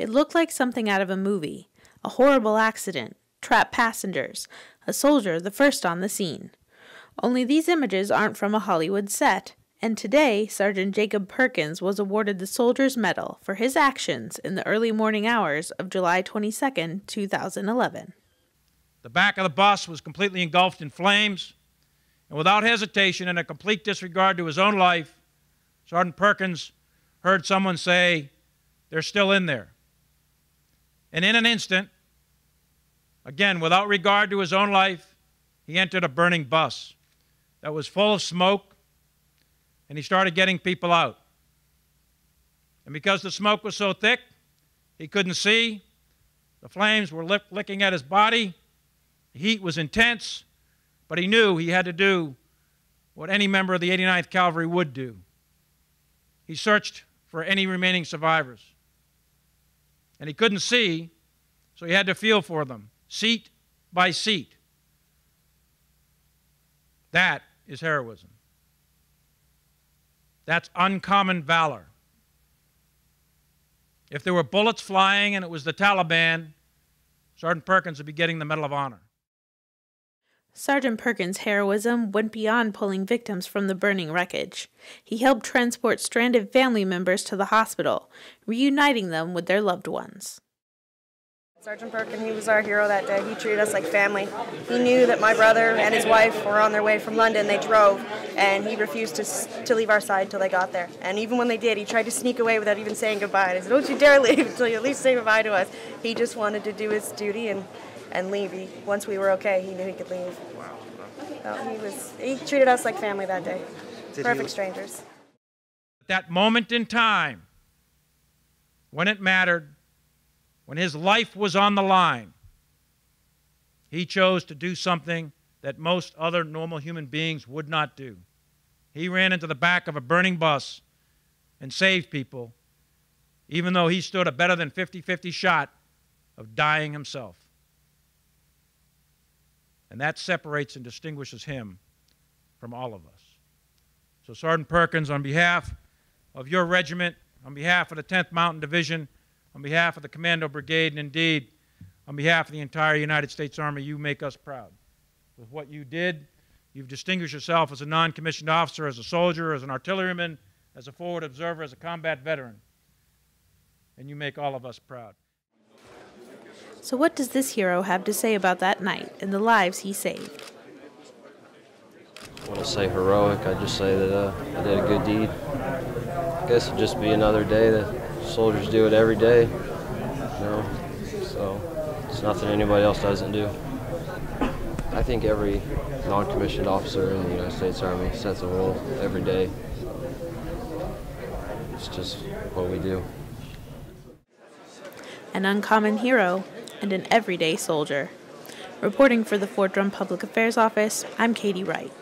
It looked like something out of a movie. A horrible accident, trapped passengers, a soldier the first on the scene. Only these images aren't from a Hollywood set, and today Sergeant Jacob Perkins was awarded the Soldier's Medal for his actions in the early morning hours of July 22, 2011. The back of the bus was completely engulfed in flames, and without hesitation and a complete disregard to his own life, Sergeant Perkins heard someone say, "They're still in there." And in an instant, again, without regard to his own life, he entered a burning bus that was full of smoke, and he started getting people out. And because the smoke was so thick, he couldn't see. The flames were licking at his body. The heat was intense, but he knew he had to do what any member of the 89th Cavalry would do. He searched for any remaining survivors. And he couldn't see, so he had to feel for them, seat by seat. That is heroism. That's uncommon valor. If there were bullets flying and it was the Taliban, Sergeant Perkins would be getting the Medal of Honor. Sergeant Perkins' heroism went beyond pulling victims from the burning wreckage. He helped transport stranded family members to the hospital, reuniting them with their loved ones. Sergeant Perkins, he was our hero that day. He treated us like family. He knew that my brother and his wife were on their way from London. They drove, and he refused to leave our side until they got there. And even when they did, he tried to sneak away without even saying goodbye. And I said, "Don't you dare leave until you at least say goodbye to us." He just wanted to do his duty and leave. Once we were okay, he knew he could leave. Wow. No, he treated us like family that day. Perfect strangers. At that moment in time, when it mattered, when his life was on the line, he chose to do something that most other normal human beings would not do. He ran into the back of a burning bus and saved people, even though he stood a better than 50-50 shot of dying himself. And that separates and distinguishes him from all of us. So Sergeant Perkins, on behalf of your regiment, on behalf of the 10th Mountain Division, on behalf of the Commando Brigade, and indeed, on behalf of the entire United States Army, you make us proud. With what you did, you've distinguished yourself as a non-commissioned officer, as a soldier, as an artilleryman, as a forward observer, as a combat veteran. And you make all of us proud. So what does this hero have to say about that night and the lives he saved? I wouldn't say heroic, I'd just say that I did a good deed. I guess it'd just be another day that soldiers do it every day, you know, so it's nothing anybody else doesn't do. I think every non-commissioned officer in the United States Army sets a role every day. It's just what we do. An uncommon hero, and an everyday soldier. Reporting for the Fort Drum Public Affairs Office, I'm Katie Wright.